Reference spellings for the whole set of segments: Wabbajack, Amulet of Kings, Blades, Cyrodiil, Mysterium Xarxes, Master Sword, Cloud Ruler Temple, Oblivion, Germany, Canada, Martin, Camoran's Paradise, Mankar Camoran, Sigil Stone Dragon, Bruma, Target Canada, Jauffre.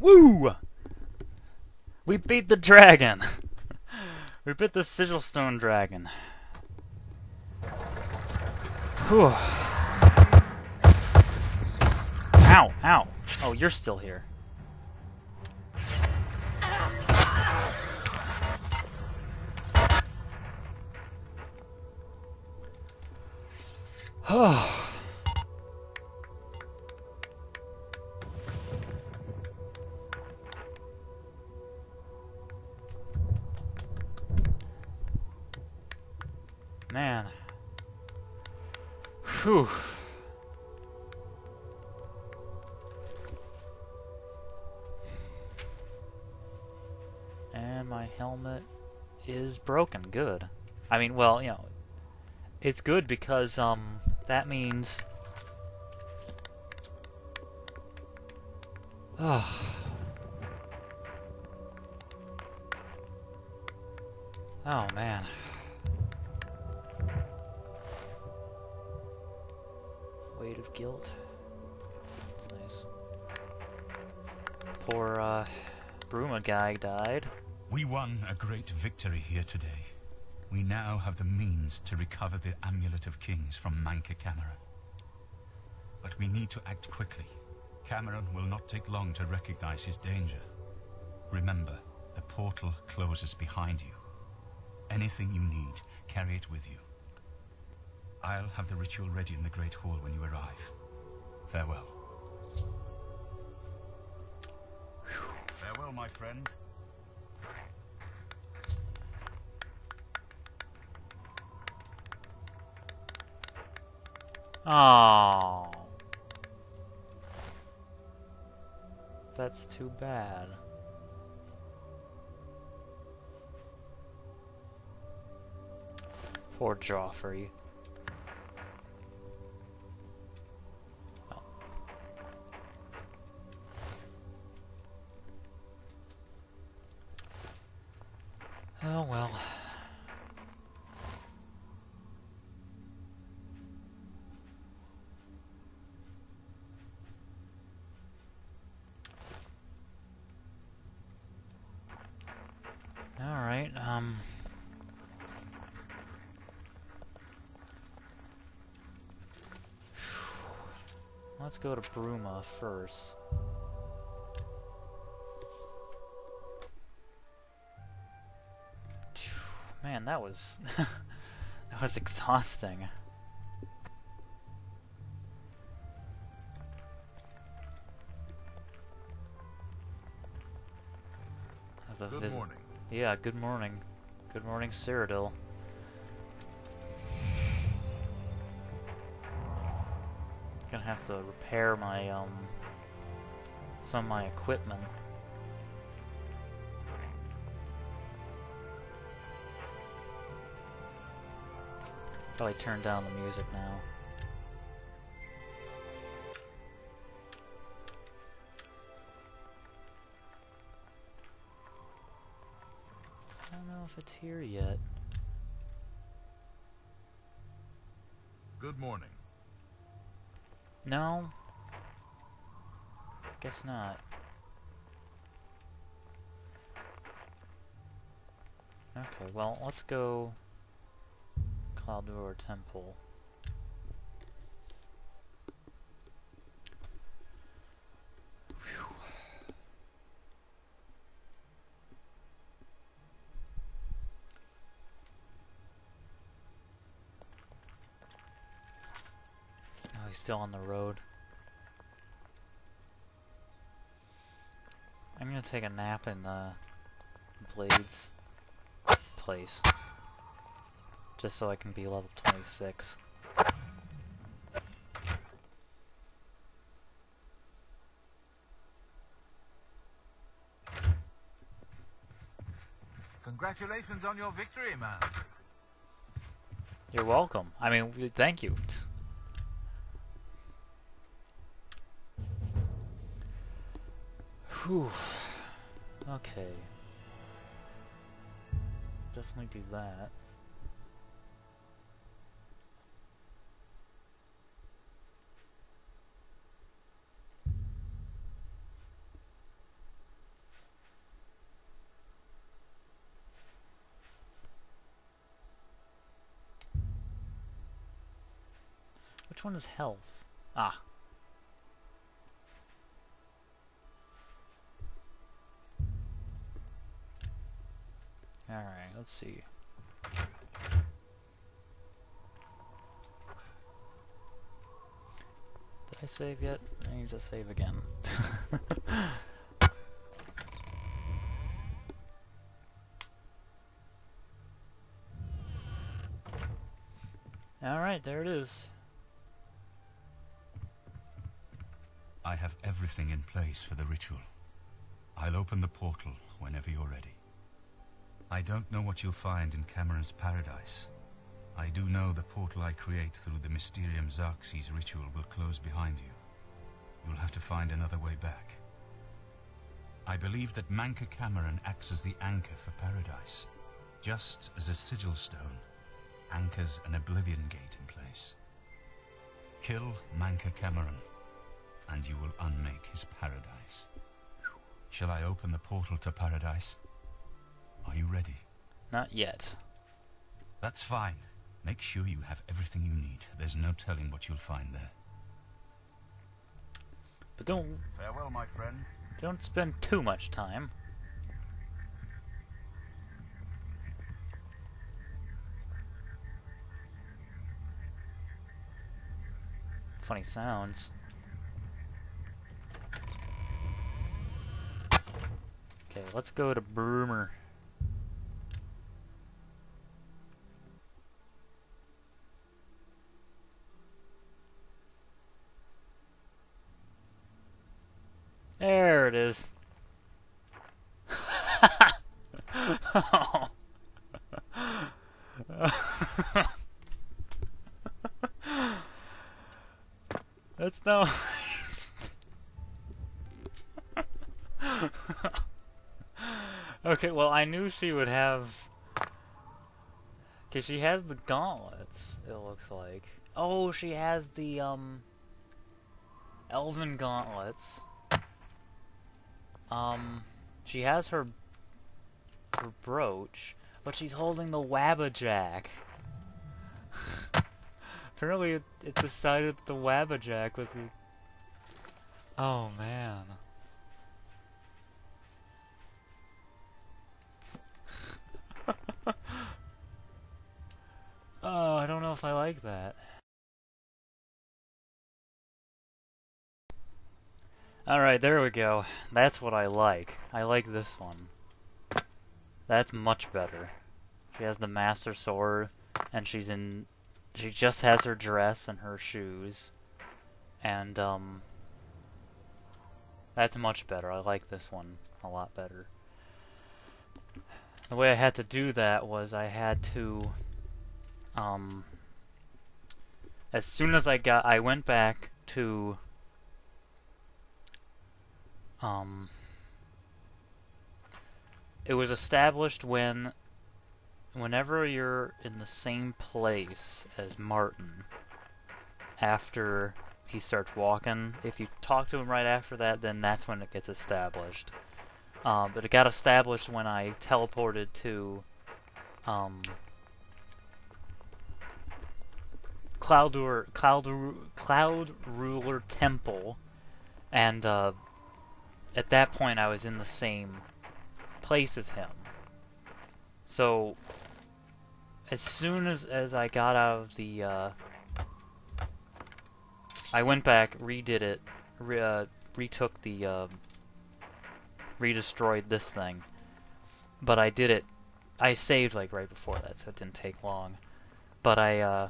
Woo! We beat the dragon! We beat the Sigil Stone Dragon. Whew. Ow, ow. Oh, you're still here. Oh. Man. Whew. And my helmet is broken. Good. I mean, well, you know, it's good because, that means... Oh. Oh, man. Weight of guilt. That's nice. Poor, Bruma guy died. We won a great victory here today. We now have the means to recover the Amulet of Kings from Mankar Camoran. But we need to act quickly. Camoran will not take long to recognize his danger. Remember, the portal closes behind you. Anything you need, carry it with you. I'll have the ritual ready in the Great Hall when you arrive. Farewell. Farewell, my friend. Oh, that's too bad. Poor Jauffre. Oh. Oh well. Let's go to Bruma first. Man, that was that was exhausting. Good morning. Yeah, good morning. Good morning, Cyrodiil. Gonna have to repair my some of my equipment. Probably turn down the music now. I don't know if it's here yet. Good morning. No? Guess not. Okay, well, let's go... Cloud Ruler Temple. Still on the road. I'm gonna take a nap in the Blades place. Just so I can be level 26. Congratulations on your victory, man. You're welcome. I mean, thank you. Whew. Okay. Definitely do that. Which one is health? Ah. Alright, let's see. Did I save yet? I need to save again. Alright, there it is. I have everything in place for the ritual. I'll open the portal whenever you're ready. I don't know what you'll find in Camoran's Paradise. I do know the portal I create through the Mysterium Xarxes ritual will close behind you. You'll have to find another way back. I believe that Mankar Camoran acts as the anchor for Paradise, just as a sigil stone anchors an Oblivion gate in place. Kill Mankar Camoran, and you will unmake his paradise. Shall I open the portal to Paradise? Are you ready? Not yet. That's fine. Make sure you have everything you need. There's no telling what you'll find there. But don't... Farewell, my friend. Don't spend too much time. Funny sounds. Okay, let's go to Bruma. There it is. Oh. That's no. Okay, well, I knew she would have. Because she has the gauntlets, it looks like. Oh, she has the, elven gauntlets. She has her brooch, but she's holding the Wabbajack. Apparently it decided that the Wabbajack was the... Oh, man. Oh, I don't know if I like that. Alright, there we go. That's what I like. I like this one. That's much better. She has the Master Sword, and she's in... She just has her dress and her shoes. And, that's much better. I like this one a lot better. The way I had to do that was I had to... As soon as I got... I went back to... it was established whenever you're in the same place as Martin after he starts walking, if you talk to him right after that, then that's when it gets established. But it got established when I teleported to Cloud Ruler Temple, and at that point, I was in the same place as him. So, as soon as I got out of the, I went back, redid it, retook the, redestroyed this thing. But I did it, I saved, like, right before that, so it didn't take long. But I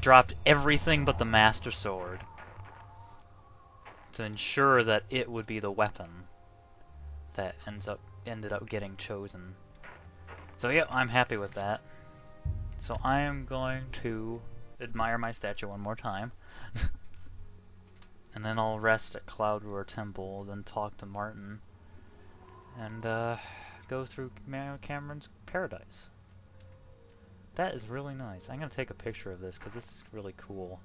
dropped everything but the Master Sword, to ensure that it would be the weapon that ended up getting chosen. So yeah, I'm happy with that. So I am going to admire my statue one more time. And then I'll rest at Cloud Ruler Temple, then talk to Martin, and go through Camoran's Paradise. That is really nice. I'm going to take a picture of this because this is really cool.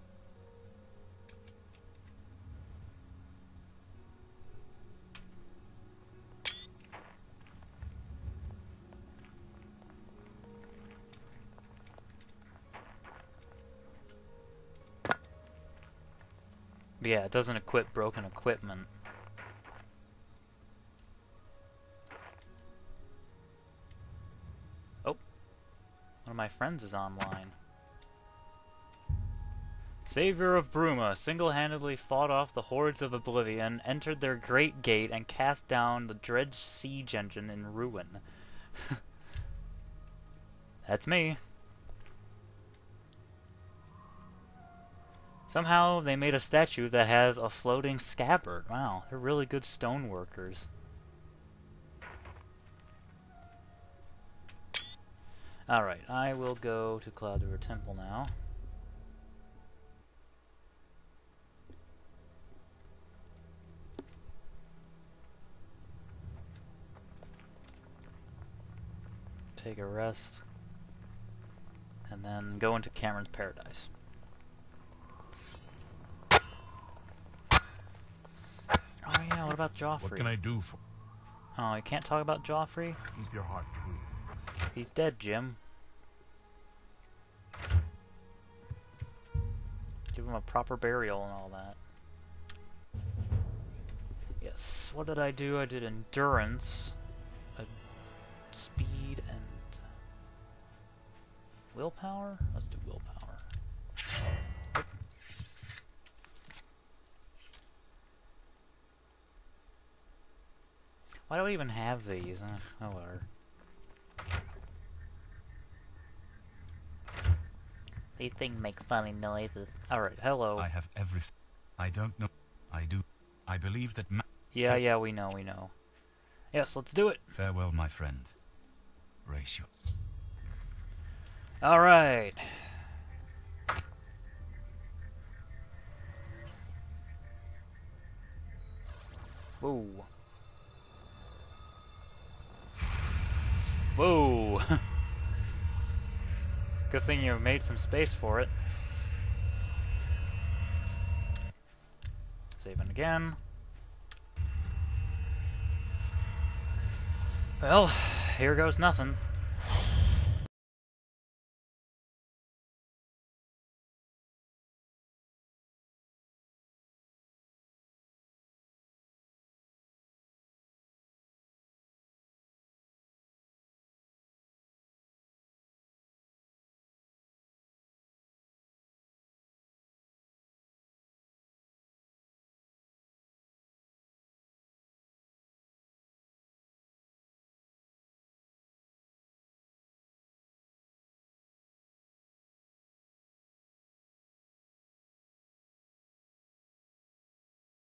Yeah, it doesn't equip broken equipment. Oh. One of my friends is online. Savior of Bruma single-handedly fought off the hordes of Oblivion, entered their great gate, and cast down the dredged siege engine in ruin. That's me. Somehow they made a statue that has a floating scabbard. Wow, they're really good stone workers. Alright, I will go to Cloud Ruler Temple now. Take a rest, and then go into Camoran's Paradise. Oh yeah, what about Jauffre? What can I do for? Oh, you can't talk about Jauffre? Keep your heart true. He's dead, Jim. Give him a proper burial and all that. Yes, what did I do? I did endurance, speed, and willpower? Let's do willpower. Oop. Why do we even have these? Oh, whatever. They think make funny noises. Alright, hello. I have everything. I don't know. I do. I believe that. Yeah, yeah, we know, we know. Yes, let's do it. Farewell, my friend. Ratio. All right. Whoa. Whoa. Good thing you made some space for it. Saving again. Well, here goes nothing.